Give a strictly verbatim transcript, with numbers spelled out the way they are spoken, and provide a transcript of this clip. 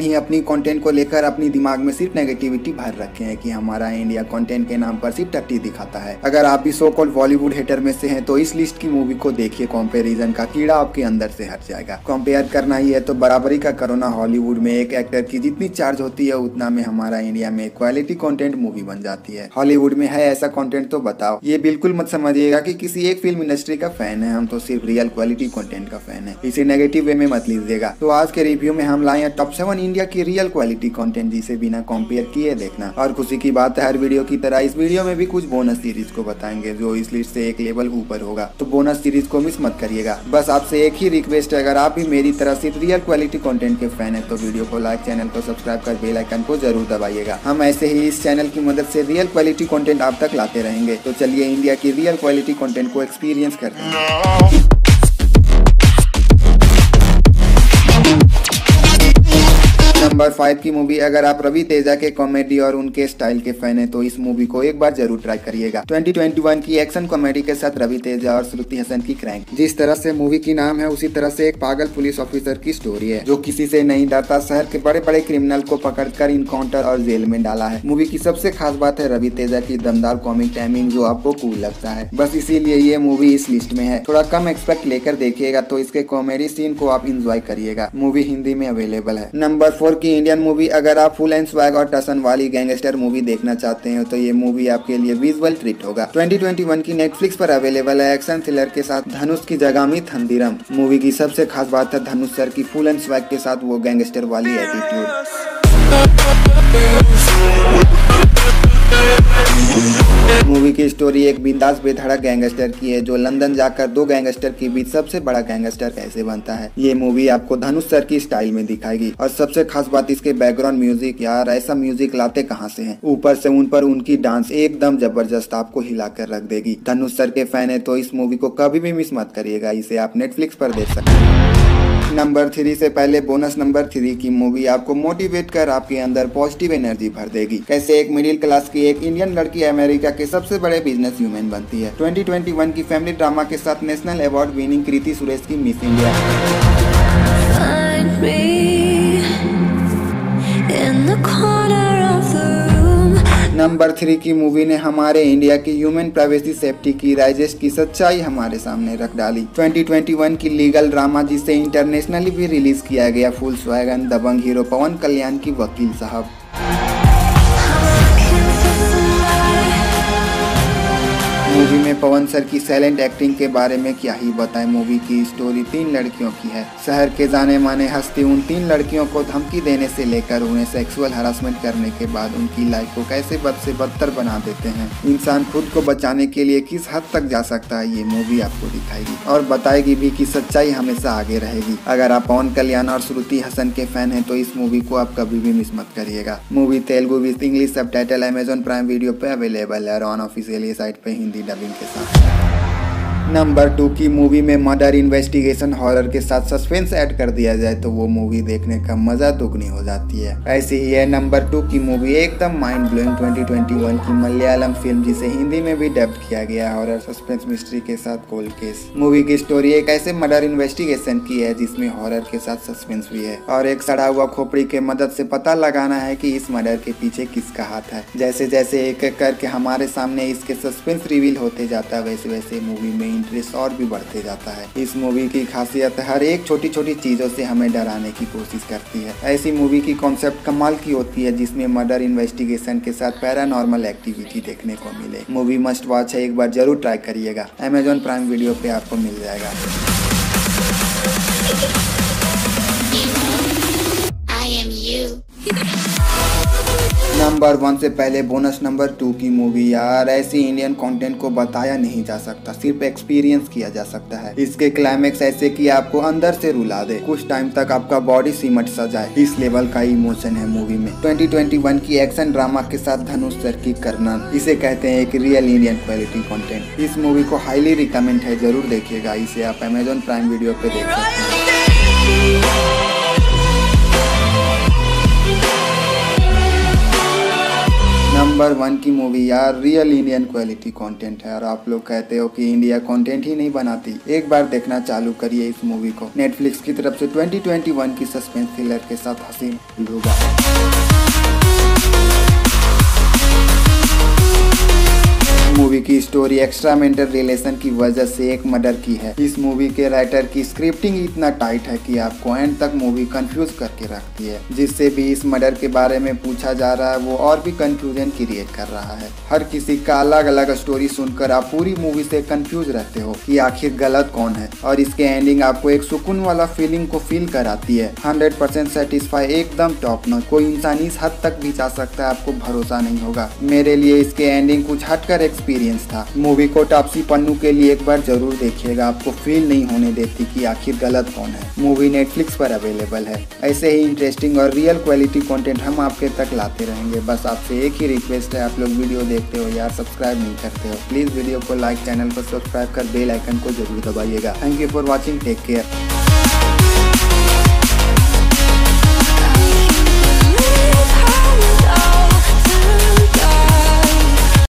कल्याण ही अपनी कंटेंट को लेकर अपनी दिमाग में सिर्फ नेगेटिविटी भर रखे हैं कि हमारा इंडिया कंटेंट के नाम पर सिर्फ टट्टी दिखाता है। अगर आप भी सो कॉल्ड बॉलीवुड हेटर में से हैं तो इस लिस्ट की मूवी को देखिए, कंपैरिजन का कीड़ा आपके अंदर से हट जाएगा। कंपेयर करना ही है तो बराबरी का करोना। हॉलीवुड में एक एक्टर की जितनी चार्ज होती है उतना में हमारा इंडिया में क्वालिटी कंटेंट मूवी बन जाती है। हॉलीवुड में है ऐसा कंटेंट तो बताओ। ये बिल्कुल मत समझिएगा कि किसी एक फिल्म इंडस्ट्री का फैन है, हम तो सिर्फ रियल क्वालिटी कंटेंट का फैन है। इसे नेगेटिव वे में मत लीजिएगा। तो आज के रिव्यू में हम लाए हैं टॉप सेवन इंडिया की रियल क्वालिटी कंटेंट, जिसे बिना कंपेयर किए देखना। और खुशी की बात है, हर वीडियो की तरह इस वीडियो में भी कुछ बोनस सीरीज को बताएंगे जो इस लिस्ट से एक लेवल ऊपर होगा, तो बोनस सीरीज को मिस मत करिएगा। बस आपसे एक ही रिक्वेस्ट है, अगर आप भी मेरी तरह सिर्फ रियल क्वालिटी कंटेंट के फैन है तो वीडियो को लाइक, चैनल को सब्सक्राइब कर बेल आइकन को जरूर दबाइएगा। हम ऐसे ही इस चैनल की मदद से रियल क्वालिटी कंटेंट आप तक लाते रहेंगे। तो चलिए इंडिया की रियल क्वालिटी कंटेंट को एक्सपीरियंस करते हैं। नंबर फाइव की मूवी, अगर आप रवि तेजा के कॉमेडी और उनके स्टाइल के फैन हैं तो इस मूवी को एक बार जरूर ट्राई करिएगा। ट्वेंटी ट्वेंटी वन की एक्शन कॉमेडी के साथ रवि तेजा और श्रुति हसन की क्रैंक। जिस तरह से मूवी की नाम है उसी तरह से एक पागल पुलिस ऑफिसर की स्टोरी है जो किसी से नहीं डरता शहर के बड़े बड़े क्रिमिनल को पकड़कर इनकाउंटर और जेल में डाला है। मूवी की सबसे खास बात है रवि तेजा की दमदार कॉमिक टाइमिंग जो आपको कूल लगता है। बस इसीलिए ये मूवी इस लिस्ट में है। थोड़ा कम एक्सपेक्ट लेकर देखिएगा तो इसके कॉमेडी सीन को आप इंजॉय करिएगा। मूवी हिंदी में अवेलेबल है। नंबर फोर की इंडियन मूवी, अगर आप फुल एंड स्वैग और टसन वाली गैंगस्टर मूवी देखना चाहते हैं तो ये मूवी आपके लिए विजुअल ट्रीट होगा। ट्वेंटी ट्वेंटी वन की नेटफ्लिक्स पर अवेलेबल है। एक्शन थ्रिलर के साथ धनुष की जगह में थंडीरम। मूवी की सबसे खास बात है धनुष सर की फुल एंड स्वैग के साथ वो गैंगस्टर वाली एटीट्यूड। मूवी की स्टोरी एक बिंदास बेधड़क गैंगस्टर की है जो लंदन जाकर दो गैंगस्टर के बीच सबसे बड़ा गैंगस्टर कैसे बनता है। ये मूवी आपको धनुष सर की स्टाइल में दिखाएगी। और सबसे खास बात इसके बैकग्राउंड म्यूजिक, यार ऐसा म्यूजिक लाते कहाँ से हैं। ऊपर से उन पर उनकी डांस एकदम जबरदस्त आपको हिलाकर रख देगी। धनुष सर के फैन है तो इस मूवी को कभी भी मिस मत करिएगा। इसे आप नेटफ्लिक्स पर देख सकते हैं। नंबर थ्री से पहले बोनस नंबर थ्री की मूवी आपको मोटिवेट कर आपके अंदर पॉजिटिव एनर्जी भर देगी। कैसे एक मिडिल क्लास की एक इंडियन लड़की अमेरिका के सबसे बड़े बिजनेस ह्यूमन बनती है। ट्वेंटी ट्वेंटी वन की फैमिली ड्रामा के साथ नेशनल अवार्ड विनिंग कृति सुरेश की मिस इंडिया। नंबर थ्री की मूवी ने हमारे इंडिया की ह्यूमन प्राइवेसी सेफ्टी की राइजेस की सच्चाई हमारे सामने रख डाली। ट्वेंटी ट्वेंटी वन की लीगल ड्रामा जिसे इंटरनेशनली भी रिलीज किया गया। फुल स्वैगन दबंग हीरो पवन कल्याण की वकील साहब। मूवी में पवन सर की साइलेंट एक्टिंग के बारे में क्या ही बताएं। मूवी की स्टोरी तीन लड़कियों की है। शहर के जाने माने हस्ती उन तीन लड़कियों को धमकी देने से लेकर उन्हें सेक्सुअल हरासमेंट करने के बाद उनकी लाइफ को कैसे बद से बदतर बना देते हैं। इंसान खुद को बचाने के लिए किस हद तक जा सकता है ये मूवी आपको दिखाएगी और बताएगी भी कि सच्चाई हमेशा आगे रहेगी। अगर आप पवन कल्याण और श्रुति हसन के फैन हैं तो इस मूवी को आप कभी भी मिस मत करिएगा। Movie Telugu with English sub title Amazon Prime Video पे अवेलेबल है और ऑन ऑफिशियल साइट पे हिंदी डबिंग के साथ। नंबर टू की मूवी में मर्डर इन्वेस्टिगेशन हॉरर के साथ सस्पेंस ऐड कर दिया जाए तो वो मूवी देखने का मजा दुगनी हो जाती है। ऐसे ही है नंबर टू की मूवी, एकदम mind blowing. Twenty twenty one की मलयालम फिल्म जिसे हिंदी में भी डब किया गया। हॉरर सस्पेंस मिस्ट्री के साथ कोल्ड केस। मूवी की स्टोरी एक ऐसे मर्डर इन्वेस्टिगेशन की है जिसमें हॉरर के साथ सस्पेंस भी है और एक सड़ा हुआ खोपड़ी के मदद से पता लगाना है कि इस मर्डर के पीछे किसका हाथ है। जैसे जैसे एक एक करके हमारे सामने इसके सस्पेंस रिवील होते जाता है वैसे वैसे मूवी में इंटरेस्ट और भी बढ़ते जाता है। इस मूवी की खासियत हर एक छोटी छोटी चीजों से हमें डराने की कोशिश करती है। ऐसी मूवी की कॉन्सेप्ट कमाल की होती है जिसमें मर्डर इन्वेस्टिगेशन के साथ पैरानॉर्मल एक्टिविटी देखने को मिले। मूवी मस्ट वॉच है, एक बार जरूर ट्राई करिएगा। अमेजॉन प्राइम वीडियो पे आपको मिल जाएगा। नंबर वन से पहले बोनस नंबर टू की मूवी, यार ऐसी इंडियन कंटेंट को बताया नहीं जा सकता, सिर्फ एक्सपीरियंस किया जा सकता है। इसके क्लाइमेक्स ऐसे कि आपको अंदर से रुला दे, कुछ टाइम तक आपका बॉडी सिमट सा जाए, इस लेवल का इमोशन है मूवी में। ट्वेंटी ट्वेंटी वन की एक्शन ड्रामा के साथ धनुष सर की करनन, इसे कहते हैं एक रियल इंडियन क्वालिटी कॉन्टेंट। इस मूवी को हाईली रिकमेंड है, जरूर देखिएगा। इसे आप अमेजॉन प्राइम वीडियो पे देख सकते हैं। नंबर वन की मूवी यार, रियल इंडियन क्वालिटी कंटेंट है और आप लोग कहते हो कि इंडिया कंटेंट ही नहीं बनाती, एक बार देखना चालू करिए इस मूवी को। नेटफ्लिक्स की तरफ से ट्वेंटी ट्वेंटी वन की सस्पेंस थ्रिलर के साथ हसीन मूवी की स्टोरी एक्स्ट्रा मेंटल रिलेशन की वजह से एक मर्डर की है। इस मूवी के राइटर की स्क्रिप्टिंग इतना टाइट है कि आपको एंड तक मूवी कंफ्यूज करके रखती है। जिससे भी इस मर्डर के बारे में पूछा जा रहा है वो और भी कंफ्यूजन क्रिएट कर रहा है। हर किसी का अलग अलग स्टोरी सुनकर आप पूरी मूवी से कंफ्यूज रहते हो कि आखिर गलत कौन है, और इसके एंडिंग आपको एक सुकून वाला फीलिंग को फील कराती है। हंड्रेड परसेंट सेटिस्फाई, एकदम टॉप नॉच। कोई इंसान इस हद तक भी जा सकता है, आपको भरोसा नहीं होगा। मेरे लिए इसके एंडिंग कुछ हटकर एक्सपीरियंस था। मूवी को तापसी पन्नू के लिए एक बार जरूर देखिएगा, आपको फील नहीं होने देती कि आखिर गलत कौन है। मूवी नेटफ्लिक्स पर अवेलेबल है। ऐसे ही इंटरेस्टिंग और रियल क्वालिटी कंटेंट हम आपके तक लाते रहेंगे। बस आपसे एक ही रिक्वेस्ट है, आप लोग वीडियो देखते हो यार सब्सक्राइब नहीं करते हो, प्लीज वीडियो को लाइक, चैनल को सब्सक्राइब कर बेल आइकन को जरूर दबाइएगा। Thank you for watching, take care.